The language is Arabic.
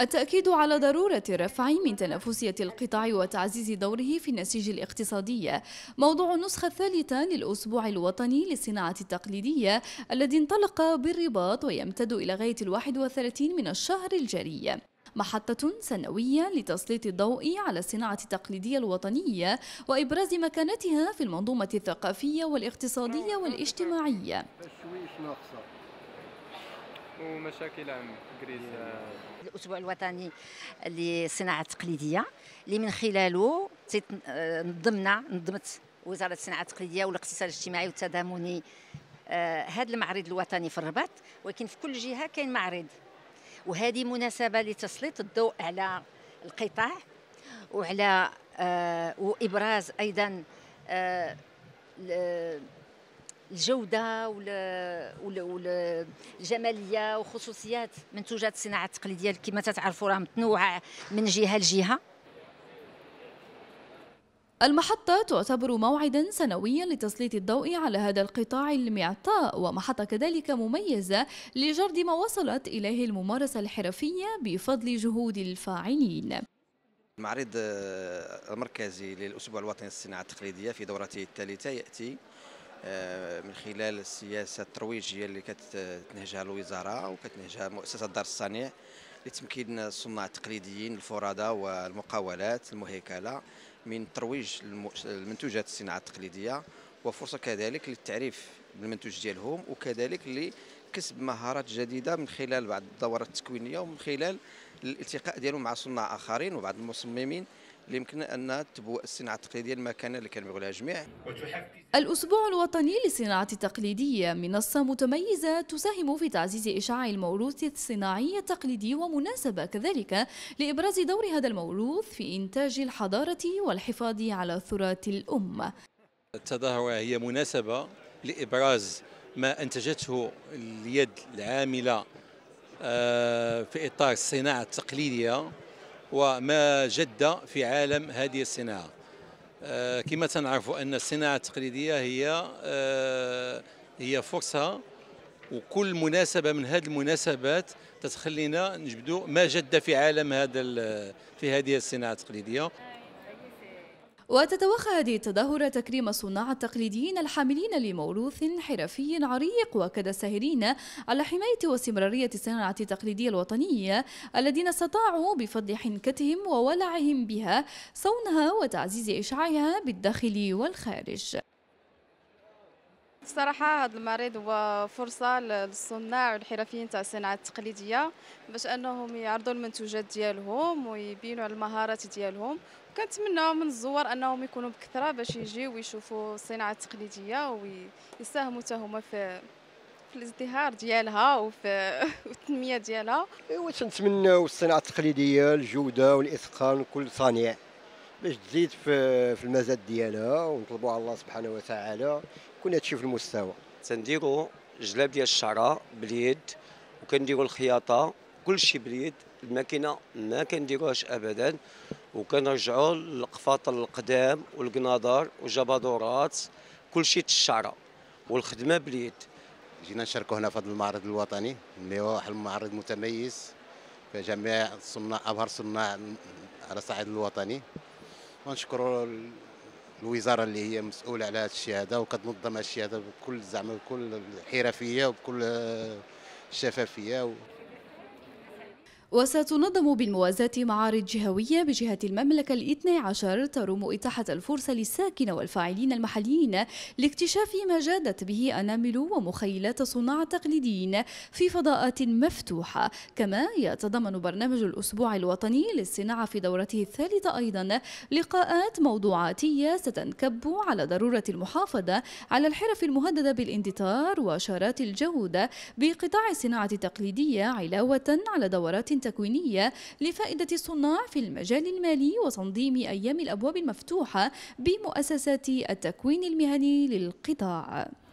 التأكيد على ضرورة الرفع من تنافسية القطاع وتعزيز دوره في النسيج الاقتصادي موضوع النسخة الثالثة للأسبوع الوطني للصناعة التقليدية الذي انطلق بالرباط ويمتد إلى غاية 31 من الشهر الجاري، محطة سنوية لتسليط الضوء على الصناعة التقليدية الوطنية وإبراز مكانتها في المنظومة الثقافية والاقتصادية والاجتماعية. ومشاكل عامة الأسبوع الوطني للصناعة التقليدية اللي من خلاله نظمت وزارة الصناعة التقليدية والاقتصاد الاجتماعي والتضامني هذا المعرض الوطني في الرباط، ولكن في كل جهة كاين معرض، وهذه مناسبة لتسليط الضوء على القطاع وعلى وإبراز أيضا الجودة والجمالية وخصوصيات منتوجات الصناعة التقليدية كما تتعرفوا راه متنوعة من جهة لجهة. المحطة تعتبر موعدا سنويا لتسليط الضوء على هذا القطاع المعطاء، ومحطة كذلك مميزة لجرد ما وصلت إليه الممارسة الحرفية بفضل جهود الفاعلين. المعرض المركزي للأسبوع الوطني للصناعة التقليدية في دورته الثالثة يأتي من خلال السياسة الترويجية اللي كتنهجها الوزارة وكتنهجها مؤسسة دار الصنيع لتمكين الصناع التقليديين الفرادى والمقاولات المهيكلة من ترويج المنتوجات الصناعة التقليدية، وفرصة كذلك للتعريف بالمنتوج ديالهم وكذلك لكسب مهارات جديدة من خلال بعض الدورات التكوينية ومن خلال الالتقاء ديالهم مع صناع آخرين وبعض المصممين اللي يمكن أن تبوء الصناعة التقليدية المكانة اللي كنبغيو لها الجميع. الأسبوع الوطني للصناعة التقليدية منصة متميزة تساهم في تعزيز إشعاع الموروث الصناعي التقليدي، ومناسبة كذلك لإبراز دور هذا الموروث في إنتاج الحضارة والحفاظ على تراث الأمة. التظاهرة هي مناسبة لإبراز ما أنتجته اليد العاملة في إطار الصناعة التقليدية وما جد في عالم هذه الصناعة. كما تنعرفوا أن الصناعة التقليدية هي فرصة، وكل مناسبة من هذه المناسبات تتخلينا نجبدوا ما جد في عالم هذه الصناعة التقليدية. وتتوخى هذه التظاهرة تكريم الصناع التقليديين الحاملين لموروث حرفي عريق وكذا الساهرين على حماية واستمرارية الصناعة التقليدية الوطنية الذين استطاعوا بفضل حنكتهم وولعهم بها صونها وتعزيز إشعاعها بالداخل والخارج. صراحة هذا المعرض هو فرصة للصناع والحرفيين تاع الصناعة التقليدية باش أنهم يعرضوا المنتوجات ديالهم ويبينوا على المهارات ديالهم، وكنتمناو من الزوار أنهم يكونوا بكثرة باش يجيو ويشوفوا الصناعة التقليدية ويساهموا تا هما في الازدهار ديالها والتنمية ديالها. إوا تنتمناو الصناعة التقليدية الجودة والإتقان لكل صانع باش تزيد في المزاد ديالها، ونطلبوا على الله سبحانه وتعالى يكون هادشي في المستوى. تنديروا جلاب ديال الشعره باليد وكنديروا الخياطه كلشي باليد، الماكينه ما كنديروهاش ابدا، وكنرجعوا للقفاطر القدام والقناضر والجبادورات كلشي الشعره والخدمه باليد. جينا نشاركوا هنا في هذا المعرض الوطني اللي هو واحد المعرض متميز فجميع الصناع ابهر صناع على الصعيد الوطني، ونشكروا الوزاره اللي هي مسؤوله على هذا الشيء هذا وكتنظم هذا الشيء هذا بكل زعما بكل حرفيه وبكل شفافيه. وستنظم بالموازاة معارض جهوية بجهة المملكة 12 ترم إتاحة الفرصة للساكن والفاعلين المحليين لاكتشاف ما جادت به أنامل ومخيلات صناع تقليديين في فضاءات مفتوحة. كما يتضمن برنامج الأسبوع الوطني للصناعة في دورته الثالثة أيضا لقاءات موضوعاتية ستنكب على ضرورة المحافظة على الحرف المهددة بالاندثار وشارات الجودة بقطاع الصناعة التقليدية، علاوة على دورات تكوينية لفائدة الصناع في المجال المالي وتنظيم أيام الأبواب المفتوحة بمؤسسات التكوين المهني للقطاع.